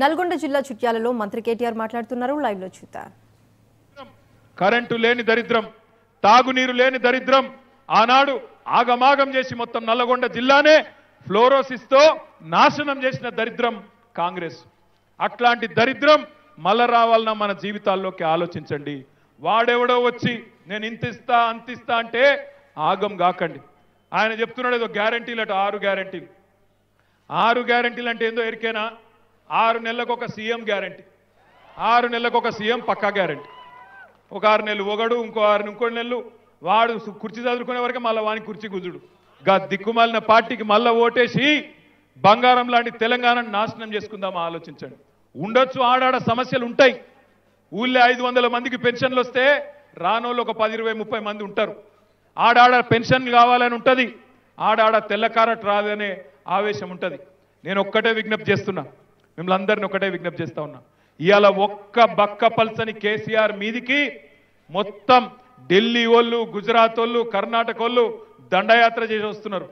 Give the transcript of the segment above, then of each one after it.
నల్గొండ జిల్లా చుట్యాలలో మంత్రి కేటీఆర్ మాట్లాడుతున్నారు. లైవ్ లో చూద్దాం. కరెంటు లేని దరిద్రం, తాగునీరు లేని దరిద్రం, ఆనాడు ఆగమాగం చేసి మొత్తం నల్గొండ జిల్లానే ఫ్లోరోసిస్ తో నాశనం చేసిన దరిద్రం కాంగ్రెస్. అట్లాంటి దరిద్రం మళ్ళా రావాలన్నా మన జీవితాల్లోకి ఆలోచించండి. వాడెవడో వచ్చి నేను ఇంతిస్తా అంతిస్తా అంటే ఆగం కాకండి. ఆయన చెప్తున్నాడు ఏదో గ్యారంటీలట, 6 గ్యారంటీలు. 6 గ్యారంటీలు అంటే ఏందో ఎరికేనా? 6 నెలలకు ఒక సీఎం గ్యారంటీ, 6 నెలలకు ఒక సీఎం పక్కా గ్యారంటీ. ఒక 6 నెలలు ఒకడు, ఇంకో 6 నెలలు వాడు కుర్చీ చదువుకునే వరకు మళ్ళీ వాని కుర్చీ గుజుడు. గా దిక్కుమాలిన పార్టీకి మళ్ళీ ఓటేసి బంగారం లాంటి తెలంగాణను నాశనం చేసుకుందామా ఆలోచించండి. ఉండొచ్చు, ఆడాడ సమస్యలు ఉంటాయి. ఊళ్ళో 500 మందికి పెన్షన్లు వస్తే రానోళ్ళు ఒక 10, 20, 30 మంది ఉంటారు. ఆడాడ పెన్షన్ కావాలని ఉంటుంది, ఆడాడ తెల్లకారట్ రాదనే ఆవేశం ఉంటుంది. నేను ఒక్కటే విజ్ఞప్తి చేస్తున్నా, మిమ్మల్ని అందరినీ ఒకటే విజ్ఞప్తి చేస్తా ఉన్నా. ఇవాళ ఒక్క బక్క పల్సని కేసీఆర్ మీదికి మొత్తం ఢిల్లీ వాళ్ళు, గుజరాత్ వాళ్ళు, కర్ణాటక వాళ్ళు దండయాత్ర చేసి వస్తున్నారు.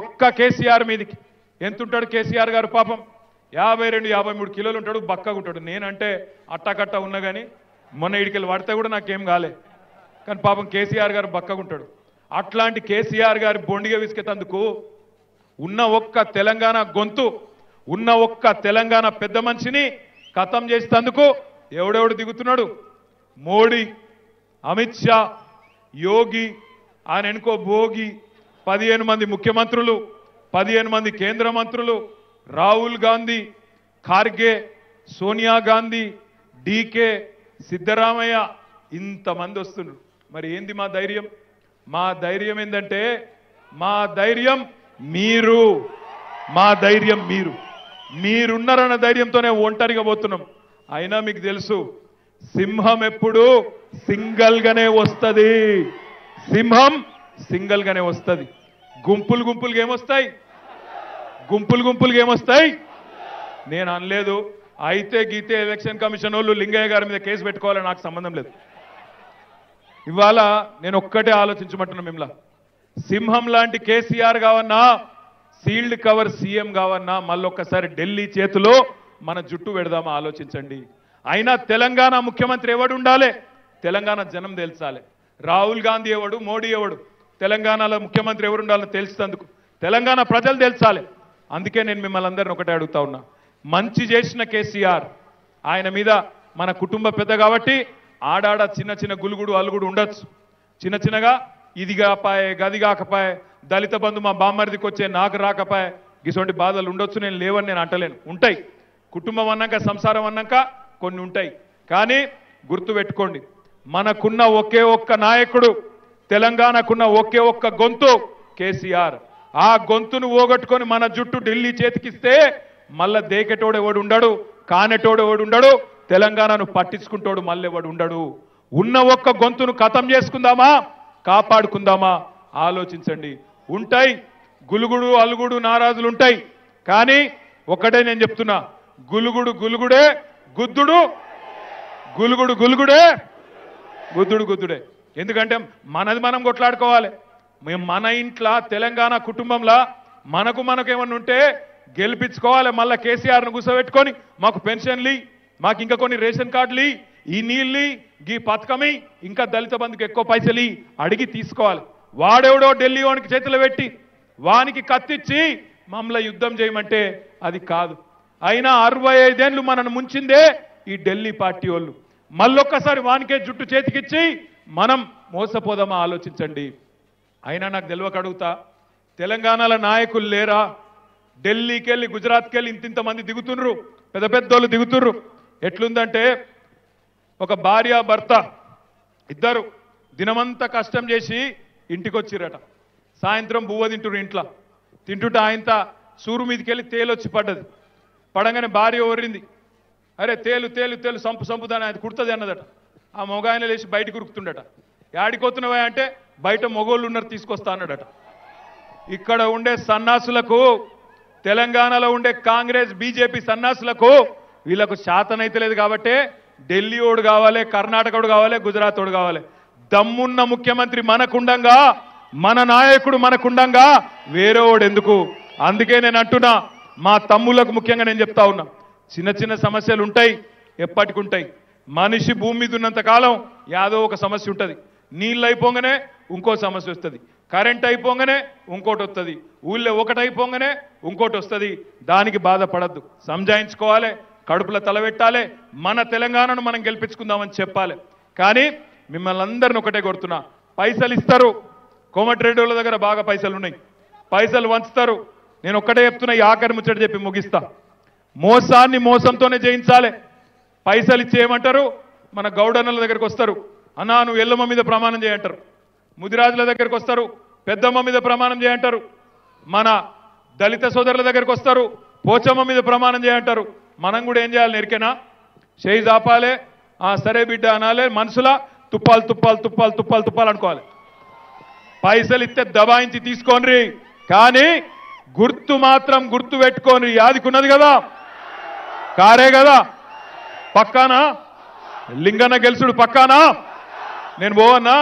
ఒక్క కేసీఆర్ మీదికి. ఎంతుంటాడు కేసీఆర్ గారు పాపం? 52, 53 కిలోలు ఉంటాడు, బక్కగా ఉంటాడు. నేనంటే అట్టకట్ట ఉన్నా కానీ మొన్న ఇడికెళ్ళి పడితే కూడా నాకేం కాలే, కానీ పాపం కేసీఆర్ గారు బక్కగా ఉంటాడు. అట్లాంటి కేసీఆర్ గారు బొండిగా విసికేతందుకు ఉన్న ఒక్క తెలంగాణ గొంతు, ఉన్న ఒక్క తెలంగాణ పెద్ద మనిషిని ఖతం చేసేందుకు ఎవడెవడు దిగుతున్నాడు? మోడీ, అమిత్ షా, యోగి, ఆయన ఎన్నుకో భోగి, 15 మంది ముఖ్యమంత్రులు, 15 మంది కేంద్ర మంత్రులు, రాహుల్ గాంధీ, ఖార్గే, సోనియా గాంధీ, డీకే, సిద్ధరామయ్య, ఇంతమంది వస్తున్నారు. మరి ఏంది మా ధైర్యం? మా ధైర్యం ఏంటంటే, మా ధైర్యం మీరు, మా ధైర్యం మీరు, మీరున్నారన్న ధైర్యంతోనే ఒంటరిగా పోతున్నాం. అయినా మీకు తెలుసు, సింహం ఎప్పుడు సింగల్గానే వస్తుంది. సింహం సింగల్గానే వస్తుంది. గుంపులు గుంపులుగా ఏమొస్తాయి? గుంపులు గుంపులుగా ఏమొస్తాయి? నేను అనలేదు. అయితే గీతే ఎలక్షన్ కమిషన్ వాళ్ళు లింగయ్య గారి మీద కేసు పెట్టుకోవాలని నాకు సంబంధం లేదు. ఇవాళ నేను ఒక్కటే ఆలోచించమంటున్నా, మిమ్మల్ని సింహం లాంటి కేసీఆర్ కావన్నా, సీల్డ్ కవర్ సీఎం కావన్నా మళ్ళొక్కసారి ఢిల్లీ చేతిలో మన జుట్టు పెడదామా ఆలోచించండి. అయినా తెలంగాణ ముఖ్యమంత్రి ఎవడు ఉండాలి? తెలంగాణ జనం తెలుసాలి. రాహుల్ గాంధీ ఎవడు, మోడీ ఎవడు, తెలంగాణలో ముఖ్యమంత్రి ఎవరు ఉండాలని తెలిసినందుకు తెలంగాణ ప్రజలు తెలుసాలి. అందుకే నేను మిమ్మల్ని అందరిని ఒకటే అడుగుతా ఉన్నా, మంచి చేసిన కేసీఆర్, ఆయన మీద మన కుటుంబ పెద్ద కాబట్టి ఆడాడ చిన్న చిన్న గులుగుడు అలుగుడు ఉండొచ్చు. చిన్న చిన్నగా ఇది కాపాయే, గది కాకపాయే, దళిత బంధు మా బామ్మర్దికి వచ్చే నాకు రాకపాయే, ఇటువంటి బాధలు ఉండొచ్చు. నేను లేవని నేను అంటలేను, ఉంటాయి. కుటుంబం అన్నాక, సంసారం అన్నాక కొన్ని ఉంటాయి. కానీ గుర్తుపెట్టుకోండి, మనకున్న ఒకే ఒక్క నాయకుడు, తెలంగాణకున్న ఒకే ఒక్క గొంతు కేసీఆర్. ఆ గొంతును ఓగొట్టుకొని మన జుట్టు ఢిల్లీ చేతికిస్తే మళ్ళా దేకెటోడు ఎవడు ఉండడు, కానెటోడు ఎవడు ఉండడు, తెలంగాణను పట్టించుకుంటోడు మళ్ళీ ఎవడు ఉండడు. ఉన్న ఒక్క గొంతును ఖతం చేసుకుందామా, కాపాడుకుందామా ఆలోచించండి. ఉంటాయి గులుగుడు అలుగుడు నారాజులు ఉంటాయి, కానీ ఒకటే నేను చెప్తున్నా, గులుగుడు గులుగుడే గుద్దుడు, గులుగుడు గులుగుడే గుద్దుడు గుద్దుడే. ఎందుకంటే మనది మనం కొట్లాడుకోవాలి. మేము మన ఇంట్లో, తెలంగాణ కుటుంబంలో మనకు ఏమన్నా ఉంటే గెలిపించుకోవాలి. మళ్ళీ కేసీఆర్ను కూర్చోబెట్టుకొని మాకు పెన్షన్లు, మాకు ఇంకా కొన్ని రేషన్ కార్డులు, ఈ నీళ్ళు, ఈ పథకమి, ఇంకా దళిత బంధుకు ఎక్కువ పైసలు అడిగి తీసుకోవాలి. వాడెవడో ఢిల్లీ వానికి చేతులు పెట్టి వానికి కత్తిచ్చి మమ్మల్ని యుద్ధం చేయమంటే అది కాదు. అయినా 65 ఏళ్ళు మనను ముంచిందే ఈ ఢిల్లీ పార్టీ వాళ్ళు. మళ్ళొక్కసారి వానికే జుట్టు చేతికిచ్చి మనం మోసపోదామా ఆలోచించండి. అయినా నాకు తెలియక అడుగుతా, తెలంగాణలో నాయకులు లేరా? ఢిల్లీకి వెళ్ళి, గుజరాత్కి వెళ్ళి ఇంతమంది దిగుతున్నారు, పెద్ద పెద్దోళ్ళు దిగుతున్నారు. ఎట్లుందంటే ఒక భార్య భర్త ఇద్దరు దినమంతా కష్టం చేసి ఇంటికి వచ్చిరట. సాయంత్రం బువ్వ తింటురు ఇంట్లో. తింటుంటే ఆయనతో సూరు మీదకి వెళ్ళి తేలొచ్చి పడ్డది. పడంగానే భార్య ఓరింది, అరే తేలు తేలు తేలు సంపు సంపుదాన్ని ఆయన కుడుతుంది అన్నదట. ఆ మొగాయన లేచి బయటకు ఉరుకుతుండట. యాడికోతున్నవా అంటే బయట మొగోళ్ళు ఉన్నారు తీసుకొస్తా అన్నాడట. ఇక్కడ ఉండే సన్నాసులకు, తెలంగాణలో ఉండే కాంగ్రెస్ బీజేపీ సన్నాసులకు వీళ్ళకు శాతనైతే లేదు కాబట్టి ఢిల్లీ ఓడు కావాలి, కర్ణాటకడు కావాలి, గుజరాత్ ఓడు కావాలి. దమ్మున్న ముఖ్యమంత్రి మనకుండంగా, మన నాయకుడు మనకుండంగా వేరే ఓడు ఎందుకు? అందుకే నేను అంటున్నా, మా తమ్ములకు ముఖ్యంగా నేను చెప్తా ఉన్నా, చిన్న చిన్న సమస్యలు ఉంటాయి, ఎప్పటికి ఉంటాయి. మనిషి భూమి మీద ఉన్నంత కాలం యాదో ఒక సమస్య ఉంటుంది. నీళ్ళు అయిపోగానే ఇంకో సమస్య వస్తుంది, కరెంట్ అయిపోగానే ఇంకోటి వస్తుంది, ఊళ్ళో ఒకటి అయిపోగానే ఇంకోటి వస్తుంది. దానికి బాధపడద్దు, సంజాయించుకోవాలి, కడుపులో తలబెట్టాలి, మన తెలంగాణను మనం గెలిపించుకుందామని చెప్పాలి. కానీ మిమ్మల్ని అందరిని ఒకటే కొడుతున్నా, పైసలు ఇస్తారు, కోమటిరెడ్డి వాళ్ళ దగ్గర బాగా పైసలు ఉన్నాయి, పైసలు వంచుతారు. నేను ఒక్కటే చెప్తున్నా, ఈ ఆఖరి ముచ్చట చెప్పి ముగిస్తా. మోసాన్ని మోసంతోనే జయించాలి. పైసలు ఇచ్చేయమంటారు, మన గౌడన్నల దగ్గరికి వస్తారు, అన్నా నువ్వు ఎల్లమ్మ మీద ప్రమాణం చేయంటారు, ముదిరాజుల దగ్గరికి వస్తారు, పెద్దమ్మ మీద ప్రమాణం చేయంటారు, మన దళిత సోదరుల దగ్గరికి వస్తారు, పోచమ్మ మీద ప్రమాణం చేయంటారు. మనం కూడా ఏం చేయాలి? ఎరికేనా చేయి జాపాలే, సరే బిడ్డ అనాలే, మనసులా తుప్పాలు తుప్పాలు తుప్పాలు తుప్పాలు తుప్పాలు అనుకోవాలి. పైసలు ఇస్తే దబాయించి తీసుకోండి, కానీ గుర్తు మాత్రం గుర్తు పెట్టుకోని. యాదికున్నది కదా, కారే కదా, పక్కానా లింగన గెలుసుడు, పక్కానా నేను పోవన్నా.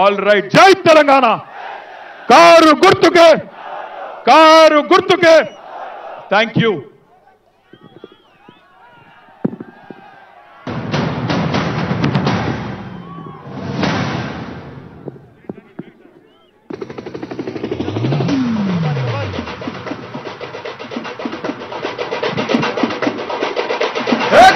ఆల్ రైట్, జై తెలంగాణ. కారు గుర్తుకే, కారు గుర్తుకే. Thank you.